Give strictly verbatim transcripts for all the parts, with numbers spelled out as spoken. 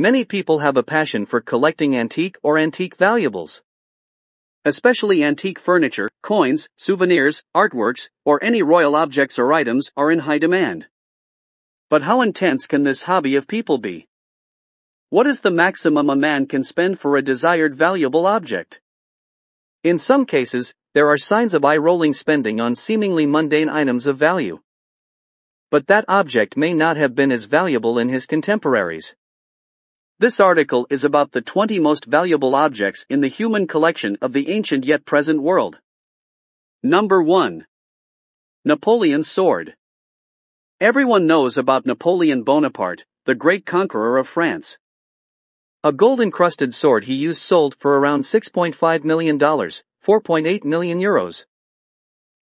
Many people have a passion for collecting antique or antique valuables, especially antique furniture, coins, souvenirs, artworks, or any royal objects or items are in high demand. But how intense can this hobby of people be? What is the maximum a man can spend for a desired valuable object? In some cases, there are signs of eye-rolling spending on seemingly mundane items of value. But that object may not have been as valuable in his contemporaries. This article is about the twenty most valuable objects in the human collection of the ancient yet present world. Number one. Napoleon's sword. Everyone knows about Napoleon Bonaparte, the great conqueror of France. A gold-encrusted sword he used sold for around six point five million dollars, four point eight million euros.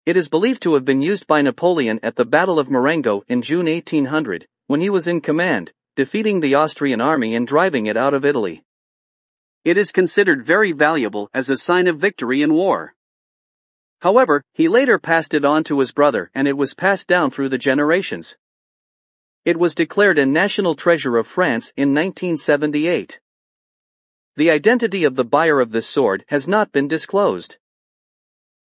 It is believed to have been used by Napoleon at the Battle of Marengo in June eighteen hundred, when he was in command, defeating the Austrian army and driving it out of Italy. It is considered very valuable as a sign of victory in war. However, he later passed it on to his brother and it was passed down through the generations. It was declared a national treasure of France in nineteen seventy-eight. The identity of the buyer of this sword has not been disclosed.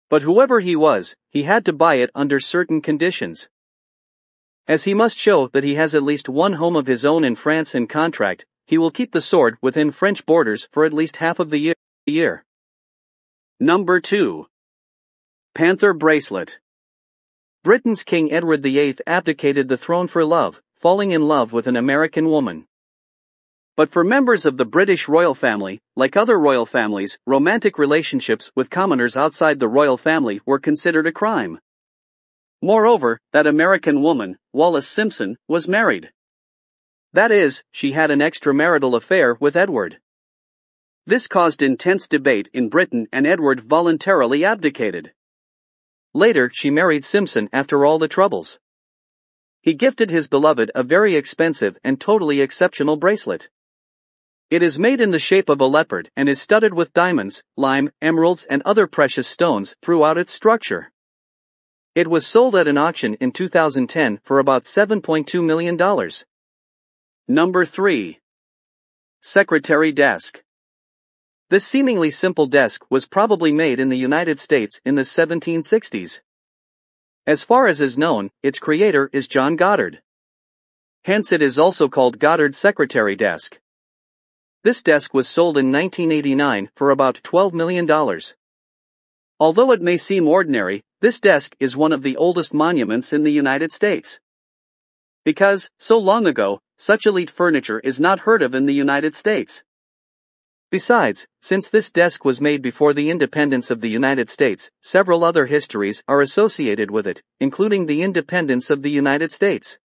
But whoever he was, he had to buy it under certain conditions, as he must show that he has at least one home of his own in France and contract, he will keep the sword within French borders for at least half of the year. Number two. Panther bracelet. Britain's King Edward the eighth abdicated the throne for love, falling in love with an American woman. But for members of the British royal family, like other royal families, romantic relationships with commoners outside the royal family were considered a crime. Moreover, that American woman, Wallace Simpson, was married. That is, she had an extramarital affair with Edward. This caused intense debate in Britain and Edward voluntarily abdicated. Later, she married Simpson after all the troubles. He gifted his beloved a very expensive and totally exceptional bracelet. It is made in the shape of a leopard and is studded with diamonds, lime, emeralds and other precious stones throughout its structure. It was sold at an auction in two thousand ten for about seven point two million dollars. Number three. Secretary desk. This seemingly simple desk was probably made in the United States in the seventeen sixties. As far as is known, its creator is John Goddard. Hence it is also called Goddard's secretary desk. This desk was sold in nineteen eighty-nine for about twelve million dollars. Although it may seem ordinary, this desk is one of the oldest monuments in the United States, because, so long ago, such elite furniture is not heard of in the United States. Besides, since this desk was made before the independence of the United States, several other histories are associated with it, including the independence of the United States.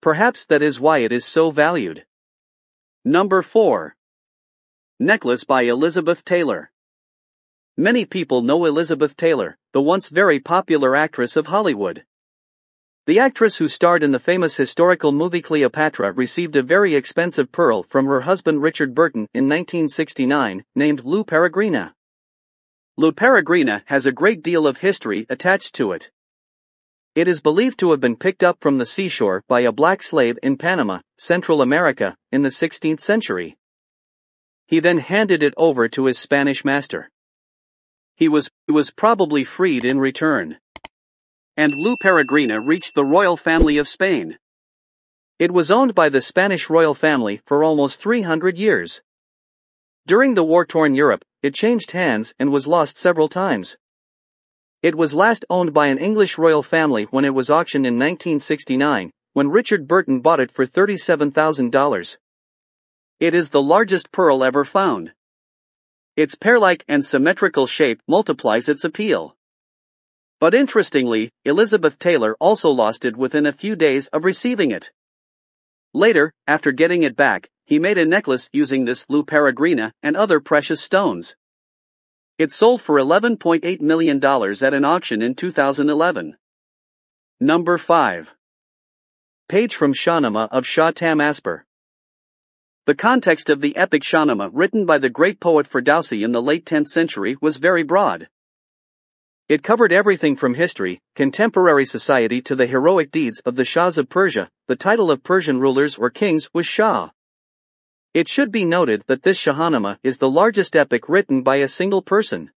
Perhaps that is why it is so valued. Number four. Necklace by Elizabeth Taylor. Many people know Elizabeth Taylor, the once very popular actress of Hollywood. The actress who starred in the famous historical movie Cleopatra received a very expensive pearl from her husband Richard Burton in nineteen sixty-nine, named La Peregrina. La Peregrina has a great deal of history attached to it. It is believed to have been picked up from the seashore by a black slave in Panama, Central America, in the sixteenth century. He then handed it over to his Spanish master. He was, he was probably freed in return, and La Peregrina reached the royal family of Spain. It was owned by the Spanish royal family for almost three hundred years. During the war-torn Europe, it changed hands and was lost several times. It was last owned by an English royal family when it was auctioned in nineteen sixty-nine, when Richard Burton bought it for thirty-seven thousand dollars. It is the largest pearl ever found. Its pear-like and symmetrical shape multiplies its appeal. But interestingly, Elizabeth Taylor also lost it within a few days of receiving it. Later, after getting it back, he made a necklace using this La Peregrina and other precious stones. It sold for eleven point eight million dollars at an auction in two thousand eleven. Number five. Page from Shahnameh of Shah Tahmasp. The context of the epic Shahnameh written by the great poet Ferdowsi in the late tenth century was very broad. It covered everything from history, contemporary society to the heroic deeds of the Shahs of Persia. The title of Persian rulers or kings was Shah. It should be noted that this Shahnameh is the largest epic written by a single person.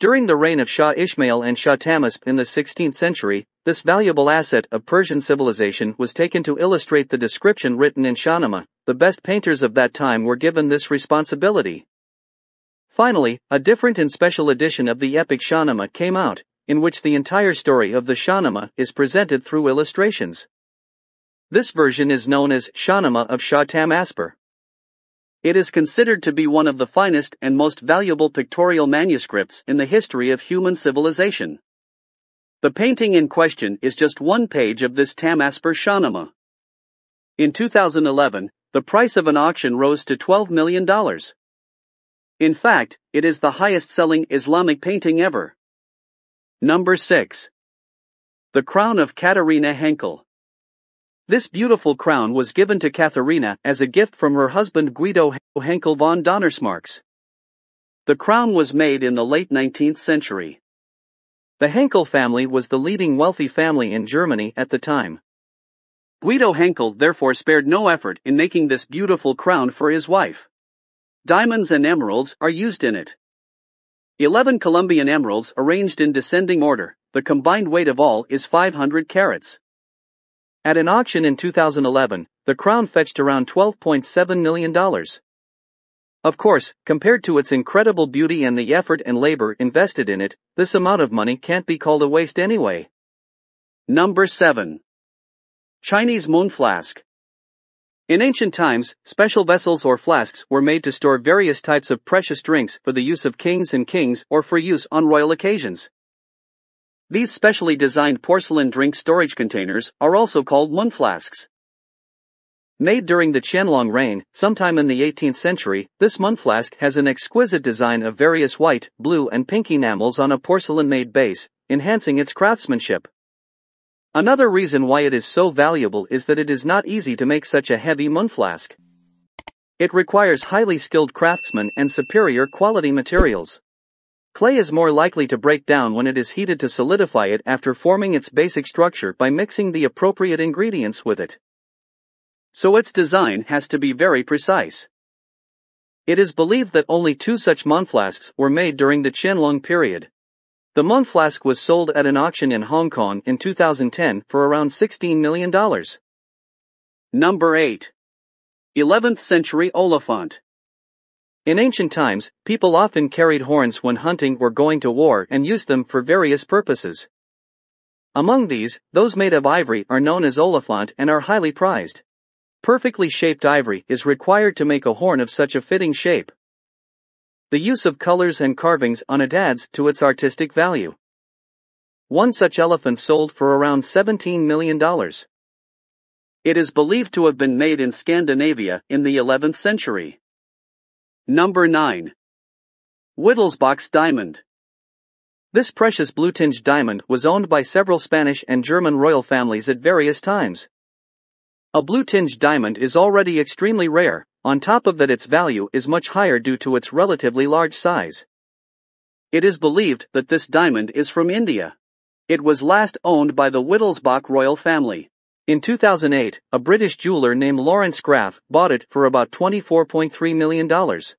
During the reign of Shah Ishmael and Shah Tahmasp in the sixteenth century, this valuable asset of Persian civilization was taken to illustrate the description written in Shahnameh. The best painters of that time were given this responsibility. Finally, a different and special edition of the epic Shahnameh came out, in which the entire story of the Shahnameh is presented through illustrations. This version is known as Shahnameh of Shah Tahmasp. It is considered to be one of the finest and most valuable pictorial manuscripts in the history of human civilization. The painting in question is just one page of this Tahmasp Shahnameh. In two thousand eleven, the price of an auction rose to twelve million dollars. In fact, it is the highest-selling Islamic painting ever. Number six. The Crown of Katerina Henkel. This beautiful crown was given to Katharina as a gift from her husband Guido Henkel von Donnersmark. The crown was made in the late nineteenth century. The Henkel family was the leading wealthy family in Germany at the time. Guido Henkel therefore spared no effort in making this beautiful crown for his wife. Diamonds and emeralds are used in it. Eleven Colombian emeralds arranged in descending order, the combined weight of all is five hundred carats. At an auction in two thousand eleven, the crown fetched around twelve point seven million dollars. Of course, compared to its incredible beauty and the effort and labor invested in it, this amount of money can't be called a waste anyway. Number seven. Chinese Moon Flask. In ancient times, special vessels or flasks were made to store various types of precious drinks for the use of kings and queens or for use on royal occasions. These specially designed porcelain drink storage containers are also called moon flasks. Made during the Qianlong reign, sometime in the eighteenth century, this moon flask has an exquisite design of various white, blue and pink enamels on a porcelain-made base, enhancing its craftsmanship. Another reason why it is so valuable is that it is not easy to make such a heavy moon flask. It requires highly skilled craftsmen and superior quality materials. Clay is more likely to break down when it is heated to solidify it after forming its basic structure by mixing the appropriate ingredients with it. So its design has to be very precise. It is believed that only two such monflasks were made during the Qianlong period. The monflask was sold at an auction in Hong Kong in two thousand ten for around sixteen million dollars. Number eight. eleventh century Oliphant. In ancient times, people often carried horns when hunting or going to war and used them for various purposes. Among these, those made of ivory are known as Oliphant and are highly prized. Perfectly shaped ivory is required to make a horn of such a fitting shape. The use of colors and carvings on it adds to its artistic value. One such elephant sold for around seventeen million dollars. It is believed to have been made in Scandinavia in the eleventh century. Number nine. Wittelsbach's Diamond. This precious blue-tinged diamond was owned by several Spanish and German royal families at various times. A blue-tinged diamond is already extremely rare, on top of that its value is much higher due to its relatively large size. It is believed that this diamond is from India. It was last owned by the Wittelsbach royal family. In two thousand eight, a British jeweler named Lawrence Graf bought it for about twenty-four point three million dollars.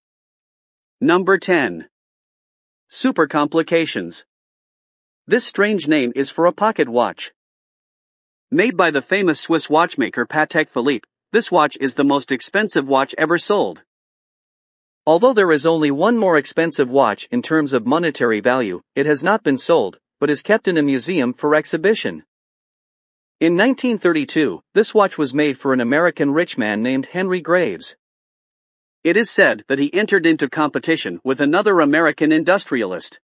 Number ten. Supercomplications. This strange name is for a pocket watch. Made by the famous Swiss watchmaker Patek Philippe, this watch is the most expensive watch ever sold. Although there is only one more expensive watch in terms of monetary value, it has not been sold, but is kept in a museum for exhibition. In nineteen thirty-two, this watch was made for an American rich man named Henry Graves. It is said that he entered into competition with another American industrialist.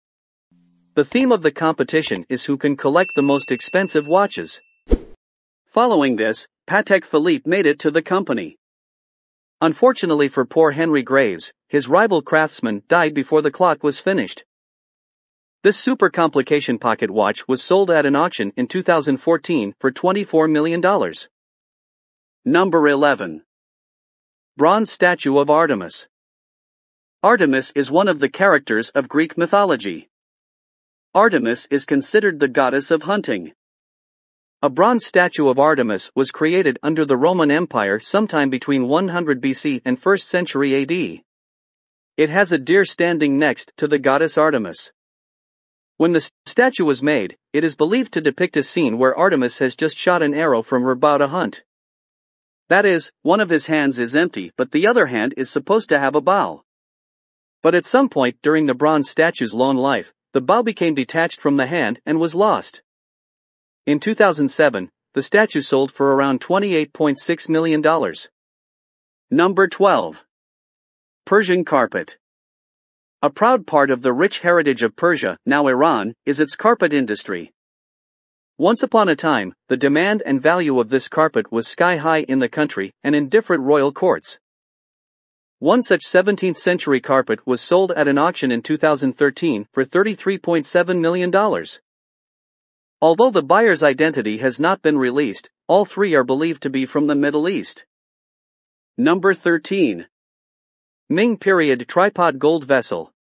The theme of the competition is who can collect the most expensive watches. Following this, Patek Philippe made it to the company. Unfortunately for poor Henry Graves, his rival craftsman died before the clock was finished. This supercomplication pocket watch was sold at an auction in two thousand fourteen for twenty-four million dollars. Number eleven. Bronze statue of Artemis. Artemis is one of the characters of Greek mythology. Artemis is considered the goddess of hunting. A bronze statue of Artemis was created under the Roman Empire sometime between one hundred B C and first century A D. It has a deer standing next to the goddess Artemis. When the statue was made, it is believed to depict a scene where Artemis has just shot an arrow from her bow to hunt. That is, one of his hands is empty but the other hand is supposed to have a bow. But at some point during the bronze statue's long life, the bow became detached from the hand and was lost. In two thousand seven, the statue sold for around twenty-eight point six million dollars. Number twelve. Persian Carpet. A proud part of the rich heritage of Persia, now Iran, is its carpet industry. Once upon a time, the demand and value of this carpet was sky-high in the country and in different royal courts. One such seventeenth century carpet was sold at an auction in two thousand thirteen for thirty-three point seven million dollars. Although the buyer's identity has not been released, all three are believed to be from the Middle East. Number thirteen. Ming period tripod gold vessel.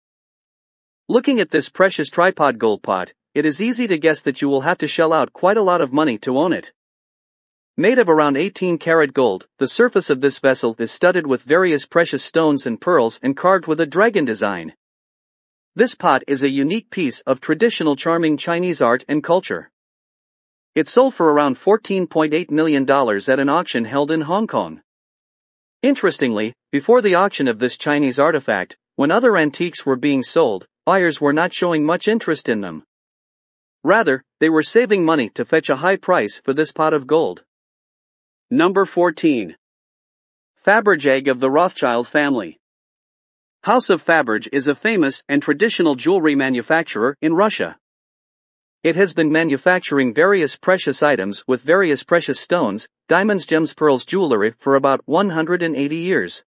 Looking at this precious tripod gold pot, it is easy to guess that you will have to shell out quite a lot of money to own it. Made of around eighteen karat gold, the surface of this vessel is studded with various precious stones and pearls and carved with a dragon design. This pot is a unique piece of traditional charming Chinese art and culture. It sold for around fourteen point eight million dollars at an auction held in Hong Kong. Interestingly, before the auction of this Chinese artifact, when other antiques were being sold, buyers were not showing much interest in them. Rather, they were saving money to fetch a high price for this pot of gold. Number fourteen. Fabergé of the Rothschild family. House of Fabergé is a famous and traditional jewelry manufacturer in Russia. It has been manufacturing various precious items with various precious stones, diamonds, gems, pearls, jewelry for about one hundred eighty years.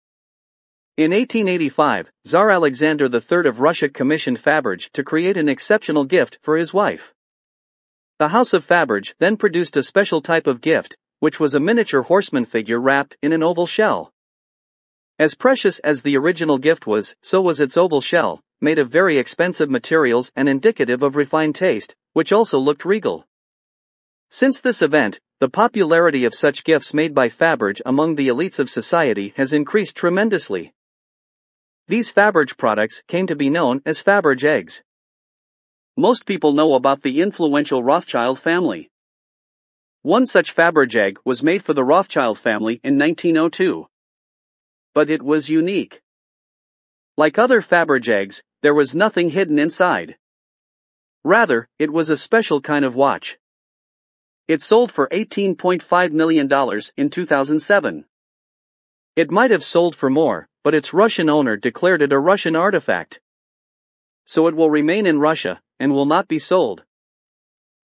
In eighteen eighty-five, Tsar Alexander the third of Russia commissioned Fabergé to create an exceptional gift for his wife. The House of Fabergé then produced a special type of gift, which was a miniature horseman figure wrapped in an oval shell. As precious as the original gift was, so was its oval shell, made of very expensive materials and indicative of refined taste, which also looked regal. Since this event, the popularity of such gifts made by Fabergé among the elites of society has increased tremendously. These Fabergé products came to be known as Fabergé eggs. Most people know about the influential Rothschild family. One such Fabergé egg was made for the Rothschild family in nineteen oh two. But it was unique. Like other Fabergé eggs, there was nothing hidden inside. Rather, it was a special kind of watch. It sold for eighteen point five million dollars in two thousand seven. It might have sold for more, but its Russian owner declared it a Russian artifact. So it will remain in Russia, and will not be sold.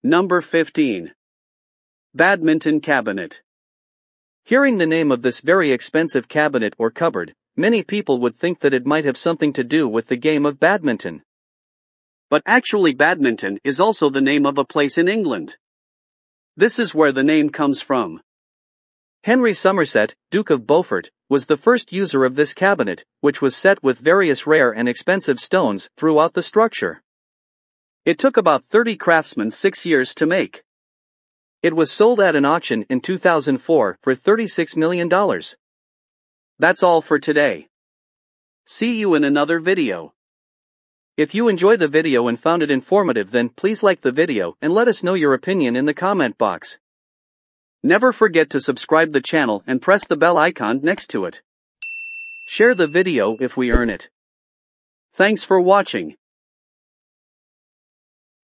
Number fifteen. Badminton cabinet. Hearing the name of this very expensive cabinet or cupboard, many people would think that it might have something to do with the game of badminton. But actually, Badminton is also the name of a place in England. This is where the name comes from. Henry Somerset, Duke of Beaufort, was the first user of this cabinet, which was set with various rare and expensive stones throughout the structure. It took about thirty craftsmen six years to make. It was sold at an auction in two thousand four for thirty-six million dollars. That's all for today. See you in another video. If you enjoyed the video and found it informative, then please like the video and let us know your opinion in the comment box. Never forget to subscribe the channel and press the bell icon next to it. Share the video if we earn it. Thanks for watching.